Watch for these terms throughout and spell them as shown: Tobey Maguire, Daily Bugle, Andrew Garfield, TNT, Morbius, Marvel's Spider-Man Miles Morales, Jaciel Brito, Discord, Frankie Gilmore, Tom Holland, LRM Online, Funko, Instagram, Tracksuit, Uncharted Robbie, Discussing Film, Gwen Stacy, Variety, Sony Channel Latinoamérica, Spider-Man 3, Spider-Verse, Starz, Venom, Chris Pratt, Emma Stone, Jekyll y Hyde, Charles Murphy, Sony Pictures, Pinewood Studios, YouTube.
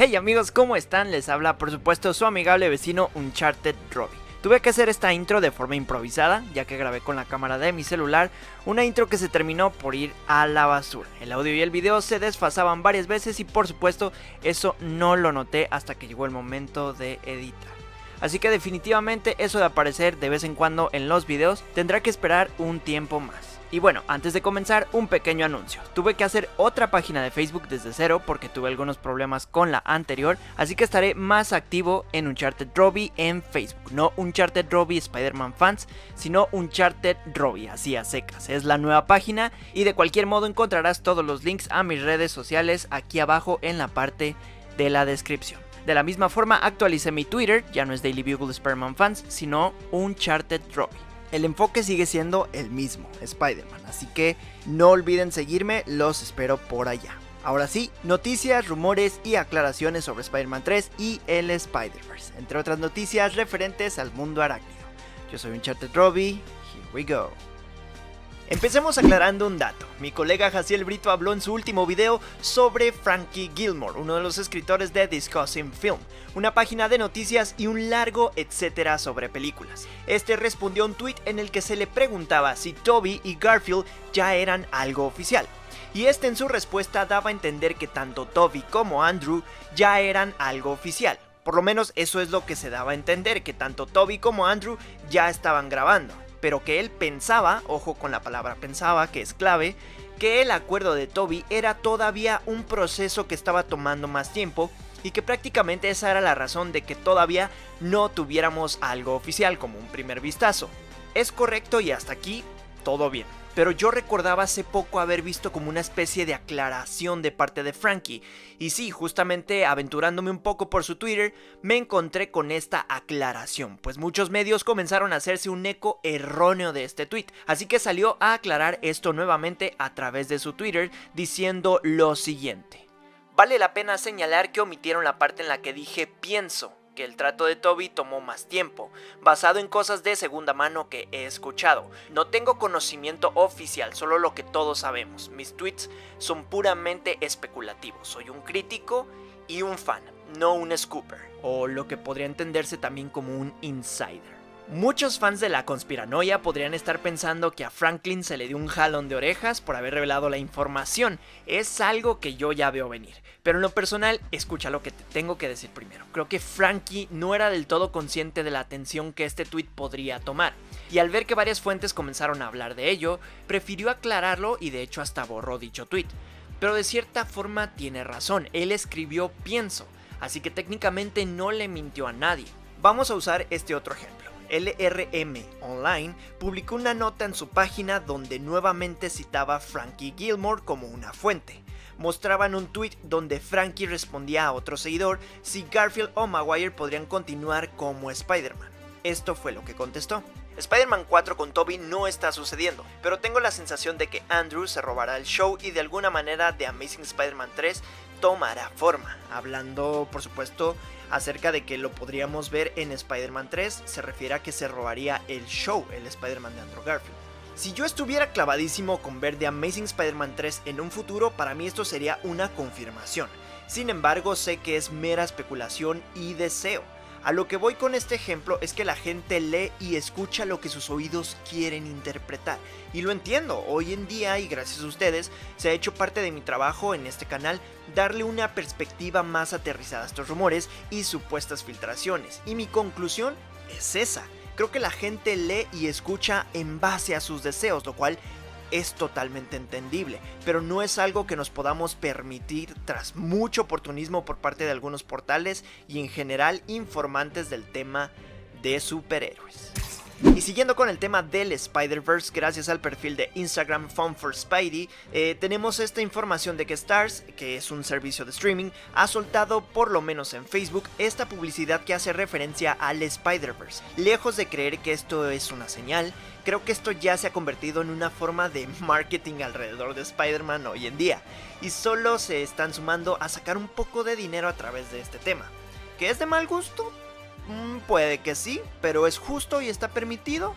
Hey amigos, ¿cómo están? Les habla por supuesto su amigable vecino Uncharted Robbie. Tuve que hacer esta intro de forma improvisada, ya que grabé con la cámara de mi celular, una intro que se terminó por ir a la basura. El audio y el video se desfasaban varias veces y por supuesto eso no lo noté hasta que llegó el momento de editar. Así que definitivamente eso de aparecer de vez en cuando en los videos tendrá que esperar un tiempo más. Y bueno, antes de comenzar, un pequeño anuncio. Tuve que hacer otra página de Facebook desde cero porque tuve algunos problemas con la anterior, así que estaré más activo en Uncharted Robbie en Facebook. No Uncharted Robbie Spider-Man Fans, sino Uncharted Robbie, así a secas. Es la nueva página y de cualquier modo encontrarás todos los links a mis redes sociales aquí abajo en la parte de la descripción. De la misma forma actualicé mi Twitter, ya no es Daily Bugle Spider-Man Fans, sino Uncharted Robbie. El enfoque sigue siendo el mismo, Spider-Man, así que no olviden seguirme, los espero por allá. Ahora sí, noticias, rumores y aclaraciones sobre Spider-Man 3 y el Spider-Verse, entre otras noticias referentes al mundo arácnido. Yo soy Uncharted Robbie, here we go. Empecemos aclarando un dato. Mi colega Jaciel Brito habló en su último video sobre Frankie Gilmore, uno de los escritores de Discussing Film, una página de noticias y un largo etcétera sobre películas. Este respondió a un tweet en el que se le preguntaba si Tobey y Garfield ya eran algo oficial. Y este en su respuesta daba a entender que tanto Tobey como Andrew ya eran algo oficial. Por lo menos eso es lo que se daba a entender, que tanto Tobey como Andrew ya estaban grabando. Pero que él pensaba, ojo con la palabra pensaba que es clave, que el acuerdo de Tobey era todavía un proceso que estaba tomando más tiempo y que prácticamente esa era la razón de que todavía no tuviéramos algo oficial como un primer vistazo. Es correcto y hasta aquí todo bien, pero yo recordaba hace poco haber visto como una especie de aclaración de parte de Frankie y sí, justamente aventurándome un poco por su Twitter me encontré con esta aclaración, pues muchos medios comenzaron a hacerse un eco erróneo de este tweet, así que salió a aclarar esto nuevamente a través de su Twitter diciendo lo siguiente. Vale la pena señalar que omitieron la parte en la que dije pienso que el trato de Tobey tomó más tiempo, basado en cosas de segunda mano que he escuchado. No tengo conocimiento oficial, solo lo que todos sabemos. Mis tweets son puramente especulativos. Soy un crítico y un fan, no un scooper, o lo que podría entenderse también como un insider. Muchos fans de la conspiranoia podrían estar pensando que a Franklin se le dio un jalón de orejas por haber revelado la información. Es algo que yo ya veo venir. Pero en lo personal, escucha lo que te tengo que decir primero. Creo que Frankie no era del todo consciente de la atención que este tweet podría tomar. Y al ver que varias fuentes comenzaron a hablar de ello, prefirió aclararlo y de hecho hasta borró dicho tweet. Pero de cierta forma tiene razón, él escribió pienso, así que técnicamente no le mintió a nadie. Vamos a usar este otro ejemplo. LRM Online publicó una nota en su página donde nuevamente citaba a Frankie Gilmore como una fuente. Mostraban un tweet donde Frankie respondía a otro seguidor si Garfield o Maguire podrían continuar como Spider-Man. Esto fue lo que contestó. Spider-Man 4 con Tobey no está sucediendo, pero tengo la sensación de que Andrew se robará el show y de alguna manera The Amazing Spider-Man 3 tomará forma. Hablando, por supuesto, acerca de que lo podríamos ver en Spider-Man 3, se refiere a que se robaría el show, el Spider-Man de Andrew Garfield. Si yo estuviera clavadísimo con ver The Amazing Spider-Man 3 en un futuro, para mí esto sería una confirmación. Sin embargo, sé que es mera especulación y deseo. A lo que voy con este ejemplo es que la gente lee y escucha lo que sus oídos quieren interpretar. Y lo entiendo, hoy en día y gracias a ustedes, se ha hecho parte de mi trabajo en este canal darle una perspectiva más aterrizada a estos rumores y supuestas filtraciones. Y mi conclusión es esa, creo que la gente lee y escucha en base a sus deseos, lo cual es totalmente entendible, pero no es algo que nos podamos permitir tras mucho oportunismo por parte de algunos portales y en general informantes del tema de superhéroes. Y siguiendo con el tema del Spider-Verse, gracias al perfil de Instagram Fun for Spidey, tenemos esta información de que Starz, que es un servicio de streaming, ha soltado, por lo menos en Facebook, esta publicidad que hace referencia al Spider-Verse. Lejos de creer que esto es una señal, creo que esto ya se ha convertido en una forma de marketing alrededor de Spider-Man hoy en día, y solo se están sumando a sacar un poco de dinero a través de este tema. ¿Qué es de mal gusto? Puede que sí, pero ¿es justo y está permitido?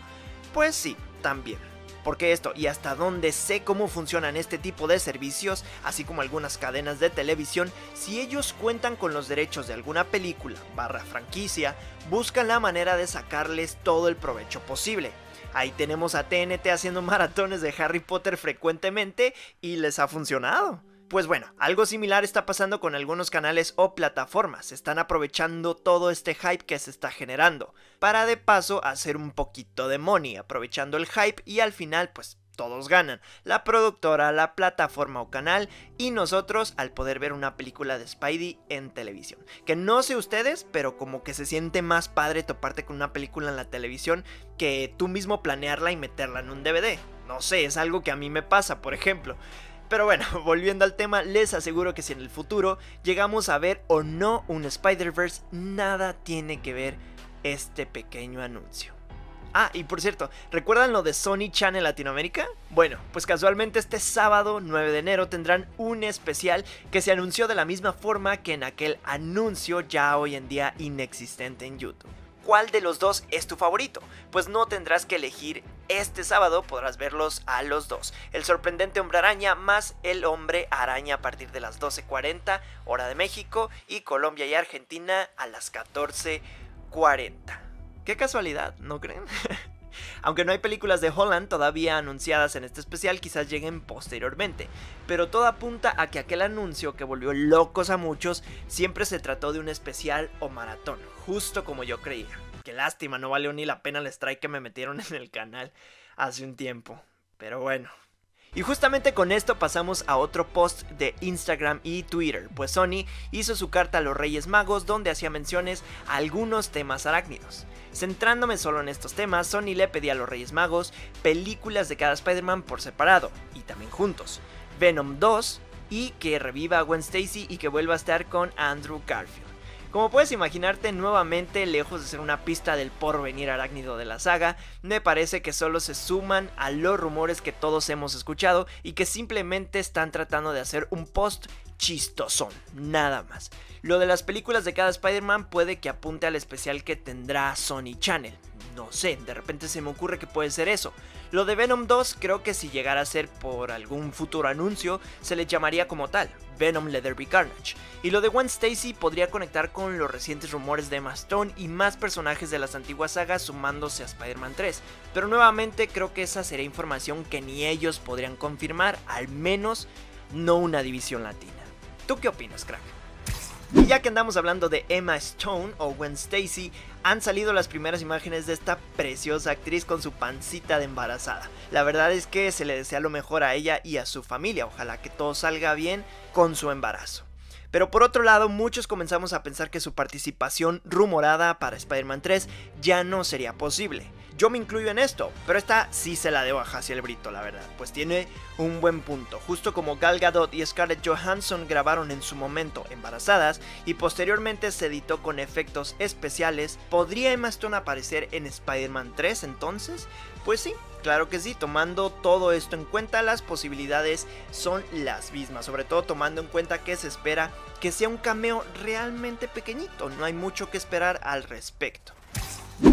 Pues sí, también. ¿Por qué esto? Y hasta donde sé cómo funcionan este tipo de servicios, así como algunas cadenas de televisión, si ellos cuentan con los derechos de alguna película barra franquicia, buscan la manera de sacarles todo el provecho posible. Ahí tenemos a TNT haciendo maratones de Harry Potter frecuentemente y les ha funcionado. Pues bueno, algo similar está pasando con algunos canales o plataformas, están aprovechando todo este hype que se está generando, para de paso hacer un poquito de money, aprovechando el hype y al final pues todos ganan, la productora, la plataforma o canal y nosotros al poder ver una película de Spidey en televisión. Que no sé ustedes, pero como que se siente más padre toparte con una película en la televisión que tú mismo planearla y meterla en un DVD. No sé, es algo que a mí me pasa, por ejemplo. Pero bueno, volviendo al tema, les aseguro que si en el futuro llegamos a ver o no un Spider-Verse, nada tiene que ver este pequeño anuncio. Ah, y por cierto, ¿recuerdan lo de Sony Channel Latinoamérica? Bueno, pues casualmente este sábado 9 de enero tendrán un especial que se anunció de la misma forma que en aquel anuncio ya hoy en día inexistente en YouTube. ¿Cuál de los dos es tu favorito? Pues no tendrás que elegir, este sábado podrás verlos a los dos. El sorprendente Hombre Araña más el Hombre Araña a partir de las 12:40 hora de México y Colombia y Argentina a las 14:40. Qué casualidad, ¿no creen? Aunque no hay películas de Holland todavía anunciadas en este especial, quizás lleguen posteriormente, pero todo apunta a que aquel anuncio que volvió locos a muchos siempre se trató de un especial o maratón, justo como yo creía. Qué lástima, no valió ni la pena el strike que me metieron en el canal hace un tiempo, pero bueno. Y justamente con esto pasamos a otro post de Instagram y Twitter, pues Sony hizo su carta a los Reyes Magos donde hacía menciones a algunos temas arácnidos. Centrándome solo en estos temas, Sony le pedía a los Reyes Magos películas de cada Spider-Man por separado y también juntos, Venom 2 y que reviva a Gwen Stacy y que vuelva a estar con Andrew Garfield. Como puedes imaginarte, nuevamente, lejos de ser una pista del porvenir arácnido de la saga, me parece que solo se suman a los rumores que todos hemos escuchado y que simplemente están tratando de hacer un post chistosón, nada más. Lo de las películas de cada Spider-Man puede que apunte al especial que tendrá Sony Channel. No sé, de repente se me ocurre que puede ser eso. Lo de Venom 2 creo que si llegara a ser por algún futuro anuncio, se le llamaría como tal, Venom Let There Be Carnage. Y lo de Gwen Stacy podría conectar con los recientes rumores de Emma Stone y más personajes de las antiguas sagas sumándose a Spider-Man 3. Pero nuevamente creo que esa sería información que ni ellos podrían confirmar, al menos no una división latina. ¿Tú qué opinas, crack? Y ya que andamos hablando de Emma Stone o Gwen Stacy, han salido las primeras imágenes de esta preciosa actriz con su pancita de embarazada. La verdad es que se le desea lo mejor a ella y a su familia, ojalá que todo salga bien con su embarazo. Pero por otro lado, muchos comenzamos a pensar que su participación rumorada para Spider-Man 3 ya no sería posible. Yo me incluyo en esto, pero esta sí se la debo a Jaciel Brito, la verdad, pues tiene un buen punto. Justo como Gal Gadot y Scarlett Johansson grabaron en su momento embarazadas y posteriormente se editó con efectos especiales, ¿podría Emma Stone aparecer en Spider-Man 3 entonces? Pues sí, claro que sí, tomando todo esto en cuenta, las posibilidades son las mismas, sobre todo tomando en cuenta que se espera que sea un cameo realmente pequeñito, no hay mucho que esperar al respecto.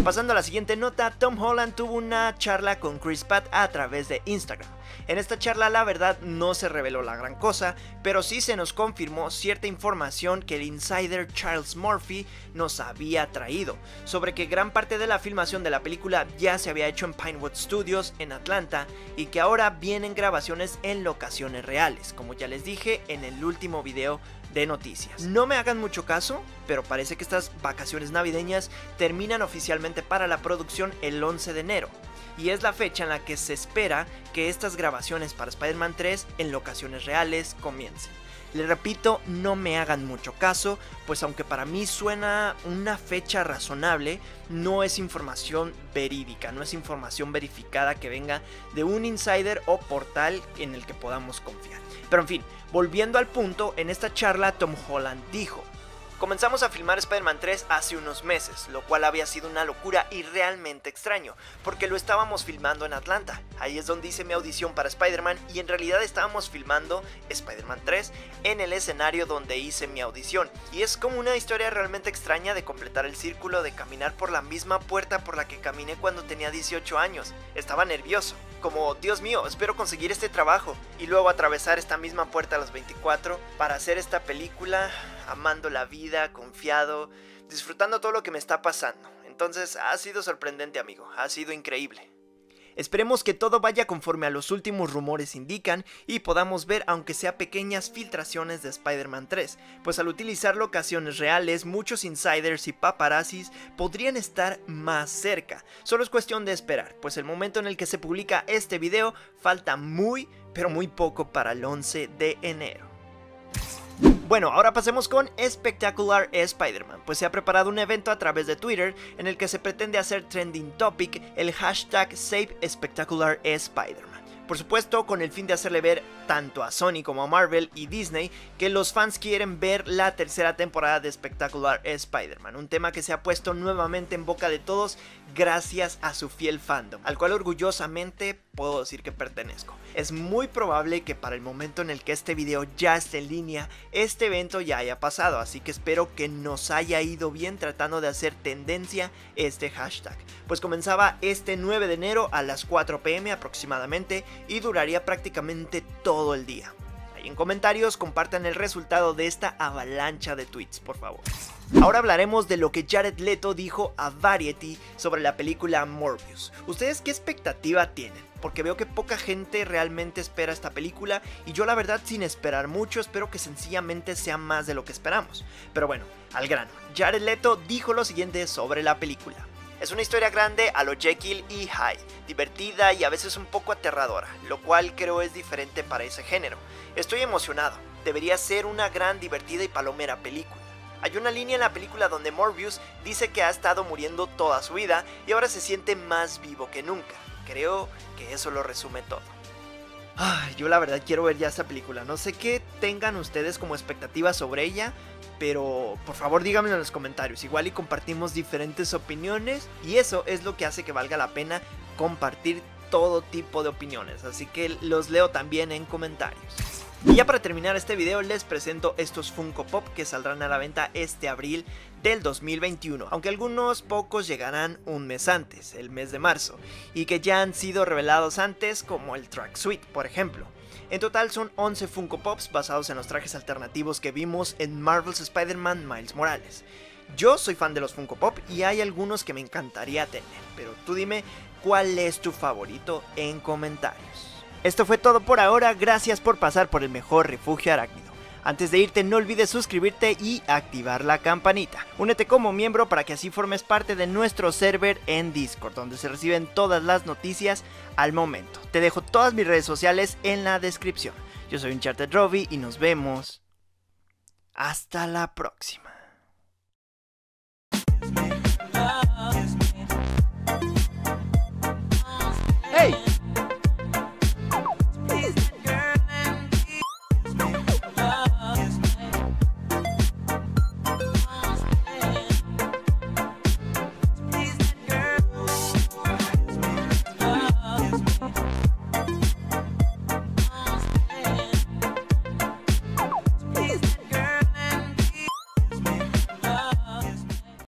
Pasando a la siguiente nota, Tom Holland tuvo una charla con Chris Pratt a través de Instagram. En esta charla la verdad no se reveló la gran cosa, pero sí se nos confirmó cierta información que el insider Charles Murphy nos había traído, sobre que gran parte de la filmación de la película ya se había hecho en Pinewood Studios en Atlanta y que ahora vienen grabaciones en locaciones reales, como ya les dije en el último video de noticias. No me hagan mucho caso, pero parece que estas vacaciones navideñas terminan oficialmente para la producción el 11 de enero. Y es la fecha en la que se espera que estas grabaciones para Spider-Man 3 en locaciones reales comiencen. Les repito, no me hagan mucho caso, pues aunque para mí suena una fecha razonable, no es información verídica, no es información verificada que venga de un insider o portal en el que podamos confiar. Pero en fin, volviendo al punto, en esta charla Tom Holland dijo: comenzamos a filmar Spider-Man 3 hace unos meses, lo cual había sido una locura y realmente extraño, porque lo estábamos filmando en Atlanta, ahí es donde hice mi audición para Spider-Man y en realidad estábamos filmando Spider-Man 3 en el escenario donde hice mi audición, y es como una historia realmente extraña de completar el círculo, de caminar por la misma puerta por la que caminé cuando tenía 18 años, estaba nervioso. como Dios mío, espero conseguir este trabajo y luego atravesar esta misma puerta a las 24 para hacer esta película amando la vida, confiado, disfrutando todo lo que me está pasando. Entonces ha sido sorprendente, amigo, ha sido increíble. Esperemos que todo vaya conforme a los últimos rumores indican y podamos ver aunque sea pequeñas filtraciones de Spider-Man 3, pues al utilizar locaciones reales muchos insiders y paparazzis podrían estar más cerca. Solo es cuestión de esperar, pues el momento en el que se publica este video falta muy pero muy poco para el 11 de enero. Bueno, ahora pasemos con Spectacular Spider-Man, pues se ha preparado un evento a través de Twitter en el que se pretende hacer trending topic el hashtag #SaveSpectacularSpiderman. Por supuesto, con el fin de hacerle ver tanto a Sony como a Marvel y Disney que los fans quieren ver la tercera temporada de Spectacular Spider-Man, un tema que se ha puesto nuevamente en boca de todos gracias a su fiel fandom, al cual orgullosamente puedo decir que pertenezco. Es muy probable que para el momento en el que este video ya esté en línea, este evento ya haya pasado, así que espero que nos haya ido bien tratando de hacer tendencia este hashtag, pues comenzaba este 9 de enero a las 4 p.m. aproximadamente y duraría prácticamente todo el día. Ahí en comentarios compartan el resultado de esta avalancha de tweets, por favor. Ahora hablaremos de lo que Jared Leto dijo a Variety sobre la película Morbius. ¿Ustedes qué expectativa tienen? Porque veo que poca gente realmente espera esta película y yo la verdad sin esperar mucho espero que sencillamente sea más de lo que esperamos. Pero bueno, al grano, Jared Leto dijo lo siguiente sobre la película. Es una historia grande a lo Jekyll y Hyde, divertida y a veces un poco aterradora, lo cual creo es diferente para ese género. Estoy emocionado, debería ser una gran, divertida y palomera película. Hay una línea en la película donde Morbius dice que ha estado muriendo toda su vida y ahora se siente más vivo que nunca. Creo que eso lo resume todo. Yo la verdad quiero ver ya esta película, no sé qué tengan ustedes como expectativas sobre ella, pero por favor díganmelo en los comentarios, igual y compartimos diferentes opiniones y eso es lo que hace que valga la pena compartir todo tipo de opiniones, así que los leo también en comentarios. Y ya para terminar este video les presento estos Funko Pop que saldrán a la venta este abril del 2021, aunque algunos pocos llegarán un mes antes, el mes de marzo, y que ya han sido revelados antes como el Tracksuit, por ejemplo. En total son 11 Funko Pops basados en los trajes alternativos que vimos en Marvel's Spider-Man Miles Morales. Yo soy fan de los Funko Pop y hay algunos que me encantaría tener, pero tú dime cuál es tu favorito en comentarios. Esto fue todo por ahora, gracias por pasar por el mejor refugio arácnido. Antes de irte no olvides suscribirte y activar la campanita. Únete como miembro para que así formes parte de nuestro server en Discord, donde se reciben todas las noticias al momento. Te dejo todas mis redes sociales en la descripción. Yo soy Uncharted Robbie y nos vemos hasta la próxima.